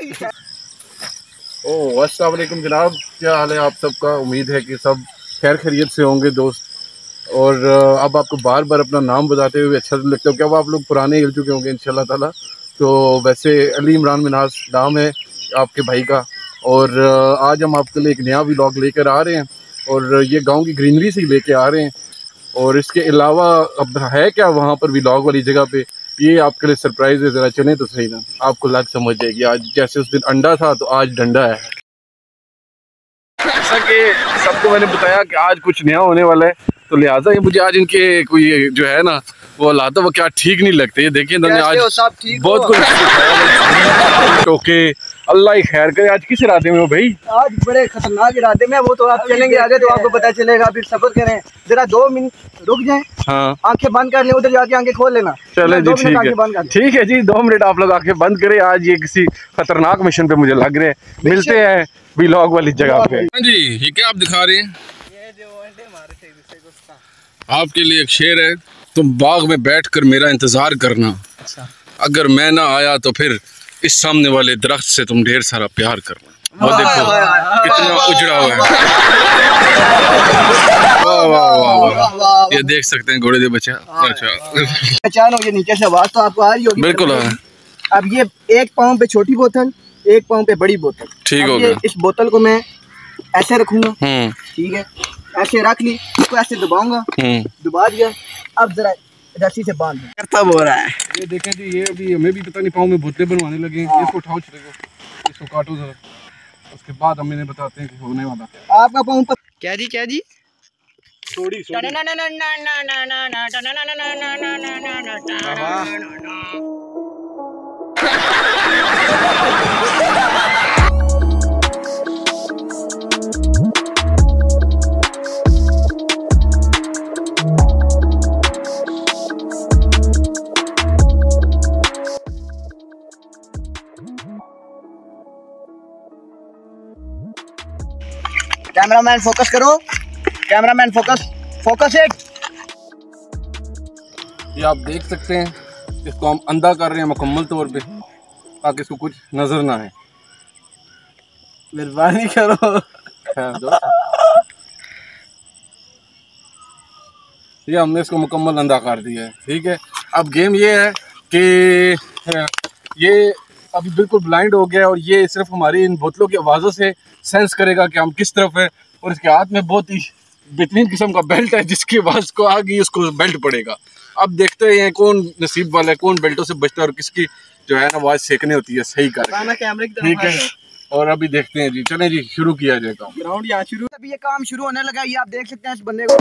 ओह अस्सलाम वालेकुम जनाब, क्या हाल है आप सबका। उम्मीद है कि सब खैर खैरियत से होंगे दोस्त। और अब आपको बार बार अपना नाम बताते हुए अच्छा लगता है, क्या आप लोग पुराने हिल चुके होंगे इंशाल्लाह ताला। तो वैसे अली इमरान मिनाज नाम है आपके भाई का, और आज हम आपके लिए एक नया व्लॉग लेकर आ रहे हैं और ये गांव की ग्रीनरी से लेके आ रहे हैं। और इसके अलावा अब है क्या वहाँ पर व्लॉग वाली जगह पे, ये आपके लिए सरप्राइज है। ज़रा चलें तो सही ना, आपको लग समझ जाएगी। आज जैसे उस दिन अंडा था तो आज डंडा है। जैसा कि सबको मैंने बताया कि आज कुछ नया होने वाला है, तो लिहाजा ये मुझे आज इनके कोई जो है ना वो लाता वो क्या ठीक नहीं लगते। ये देखिए आज बहुत कुछ टोके, अल्लाह ही खैर करे। आज किस इरादे में हो भाई? आज बड़े खतरनाक इरादे में, वो तो आप चलेंगे आगे तो आपको पता चलेगा। फिर सफर करें जरा 2 मिनट रुक जाए। हाँ। आंखें बंद कर ले, उधर जाके आंखें खोल लेना। चले जी ठीक है जी, 2 मिनट आप लोग आंखें बंद करें। आज ये किसी खतरनाक मिशन पे मुझे लग रहे हैं। मिलते हैं व्लॉग वाली जगह पे। जी ये क्या आप दिखा रहे हैं? आपके लिए एक शेर है, तुम बाग में बैठकर मेरा इंतजार करना। अच्छा। अगर मैं ना आया तो फिर इस सामने वाले दरख्त से तुम ढेर सारा प्यार करना। वो देखो कितना उजड़ा हुआ है। वाह वाह वाह वाह, ये देख सकते हैं घोड़े दे बच्चा। अच्छा नीचे से आवाज तो आपको आ रही होगी। बिल्कुल। अब ये एक पाँव पे छोटी बोतल, एक पाँव पे बड़ी बोतल। ठीक हो गया। इस बोतल को मैं ऐसे रखूंगा, ठीक है, ऐसे रख ली, इसको ऐसे दबाऊंगा, दबा दिया। अब जरा रस्सी से बांध हो रहा है। ये देखें जी, ये अभी हमें भी पता नहीं पाँव में भोते बनवाने लगे। इसको उठाओ, चलेगा, इसको काटो जरा, उसके बाद हम इन्हें बताते हैं कि होने वाला आपका पाँव पर क्या जी क्या जी। सोड़ी सोड़ी ना ना ना ना ना ना ना ना ना ना ना ना ना ना ना ना। कैमरामैन फोकस करो, कैमरामैन फोकस, फोकस इट। ये आप देख सकते हैं, इसको हम अंधा कर रहे हैं मुकम्मल तौर पे ताकि इसको कुछ नजर ना आए। मेहरबानी करो। ये हमने इसको मुकम्मल अंधा कर दिया है, ठीक है। अब गेम ये है कि ये अभी बिल्कुल ब्लाइंड हो गया है और ये सिर्फ हमारी इन बोतलों की आवाज़ों से सेंस करेगा कि हम किस तरफ है। और इसके हाथ में बहुत ही बेहतरीन किस्म का बेल्ट है, जिसकी आवाज़ को आ गई उसको बेल्ट पड़ेगा। अब देखते हैं कौन नसीब वाला है, कौन बेल्टों से बचता है और किसकी जो है ना आवाज़ सेकने होती है सही कर, ठीक है। और अभी देखते हैं जी, चले जी शुरू किया जाए काम। ग्राउंड यहाँ शुरू, अभी ये काम शुरू होने लगा। ये आप देख सकते हैं इस बंदे को।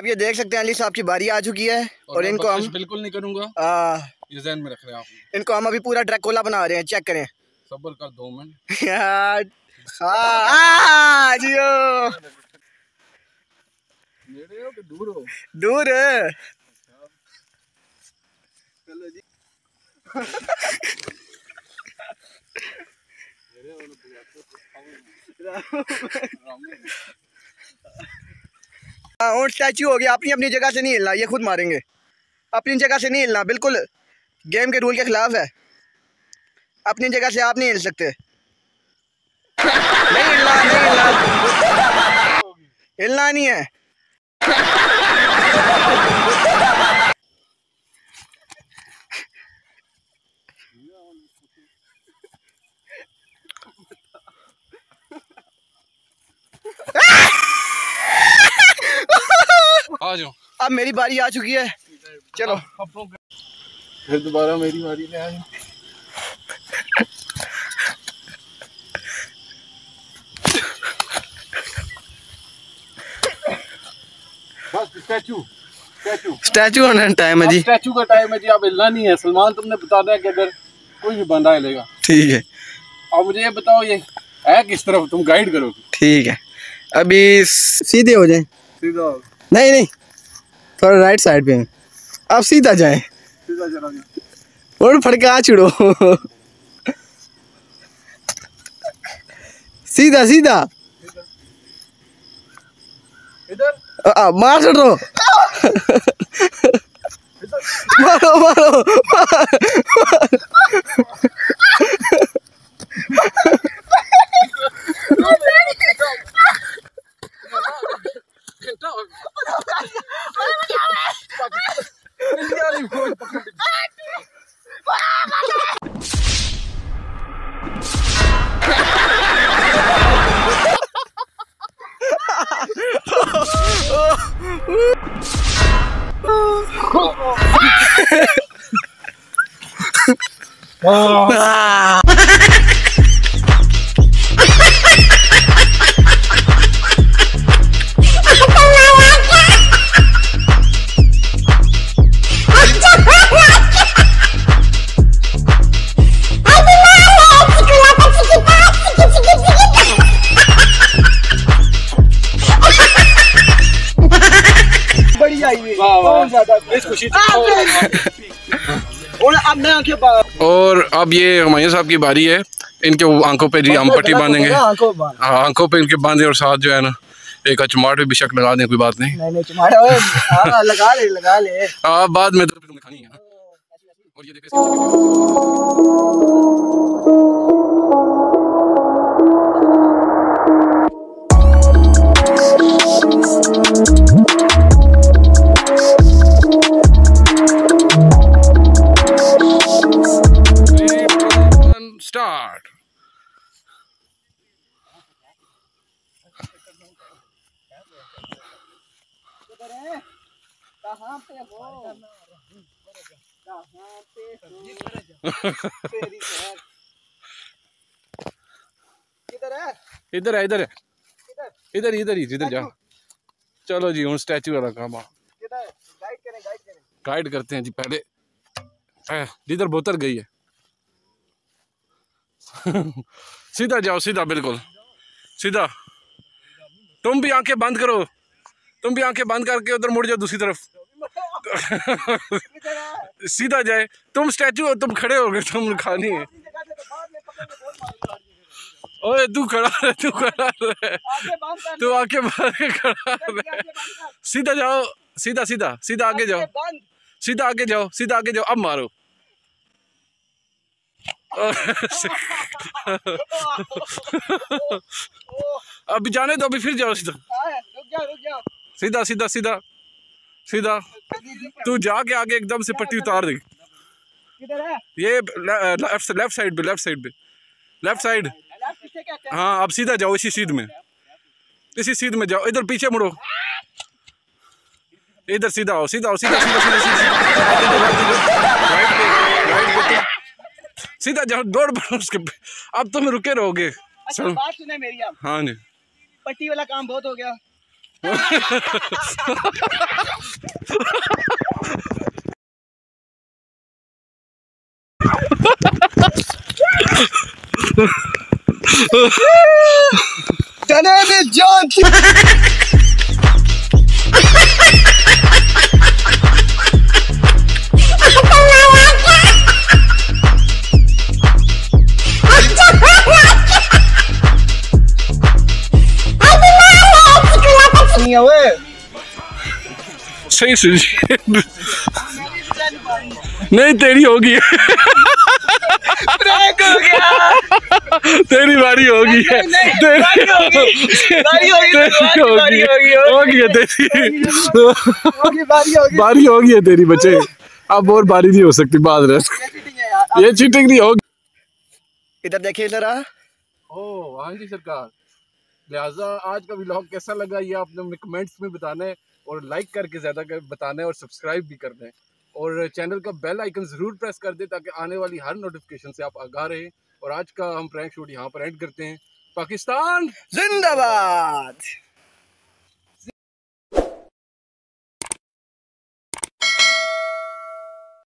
अब ये देख सकते हैं अली साहब की बारी आ चुकी है और इनको हम बिल्कुल नहीं करूंगा। ये ज़हन में रख रहे हैं आप। इनको हम अभी पूरा ड्रैकुला बना रहे हैं, चेक करें। सब्र कर 2 मिनट यार। जियो मेरे हो कि दूर हो? दूर। चलो जी। और स्टैचू हो गया, अपनी अपनी जगह से नहीं हिलना, ये खुद मारेंगे। अपनी जगह से नहीं हिलना, बिल्कुल गेम के रूल के खिलाफ है। अपनी जगह से आप नहीं हिल सकते। नहीं हिलना, नहीं हिलना, हिलना नहीं है। अब मेरी बारी आ चुकी है, चलो फिर दोबारा मेरी बारी ले आए। स्टैचू का टाइम है जी, स्टैचू का टाइम है जी। आप हिलना नहीं है सलमान, तुमने बता दिया कि अगर कोई भी बंदा हिलेगा। ठीक है, अब मुझे ये बताओ ये है किस तरफ, तुम गाइड करोगे? ठीक है, अभी सीधे हो जाए। सीधा नहीं, नहीं थोड़ा राइट साइड पे। आप सीधा जाए, सीधा जाना और फटका छुड़ो। सीधा सीधा इधर मार छोड़ो। मारो मारो और अब ये हुमायूं साहब की बारी है, इनके आंखों पे जी हम पट्टी बांधेंगे। हाँ, आंखों पे इनके बांधे और साथ जो है ना एक चमाट पे भी शक लगा दें, कोई बात नहीं। नहीं, नहीं चमाट लगा ले। बाद में तो दिखानी है ना। और ये देखिए इधर जा। चलो जी, हम स्टैचू वाला काम गाइड करते हैं जी। पहले इधर बोतर गई है। सीधा जाओ, सीधा बिल्कुल सीधा। तुम भी आंखें बंद करो, तुम भी आंखें बंद करके उधर मुड़ जाओ दूसरी तरफ। सीधा जाए। तुम स्टैचू हो, तुम खड़े हो गए, तुम खानी है। ओए तू आंखें बंद के खड़ा रहे। सीधा जाओ, सीधा सीधा सीधा आगे जाओ, सीधा आगे जाओ, सीधा आगे जाओ। अब मारो। अभी जाने दो, अभी फिर जाओ सीधा सीधा सीधा सीधा सीधा। तू जाके आगे एकदम से पट्टी उतार दे। ये लेफ्ट साइड पे। हाँ, अब सीधा जाओ, इसी सीध में जाओ। इधर पीछे मुड़ो, इधर सीधा आओ, सीधा सीधा जाओ, दौड़ पड़ो उसके। अब तुम रुके रहोगे। अच्छा, बात सुने मेरी आप। हाँ जी, पट्टी वाला काम बहुत हो गया। जाने दे सही नहीं, तेरी होगी। तेरी बारी होगी, बारी होगी है तेरी। बच्चे अब और बारी नहीं हो सकती, बाद रहे ये चीटिंग नहीं होगी। इधर देखिए, इधर ओ हाँ जी सरकार। लिहाजा आज का व्लॉग कैसा लगा ये आप लोग कमेंट्स में बताने। और लाइक करके ज़्यादा कर बताना है और सब्सक्राइब भी कर दें और चैनल का बेल आइकन ज़रूर प्रेस कर दें ताकि आने वाली हर नोटिफिकेशन से आप आगाह रहें। और आज का हम प्रैंक शूट यहाँ पर एंड करते हैं। पाकिस्तान जिंदाबाद।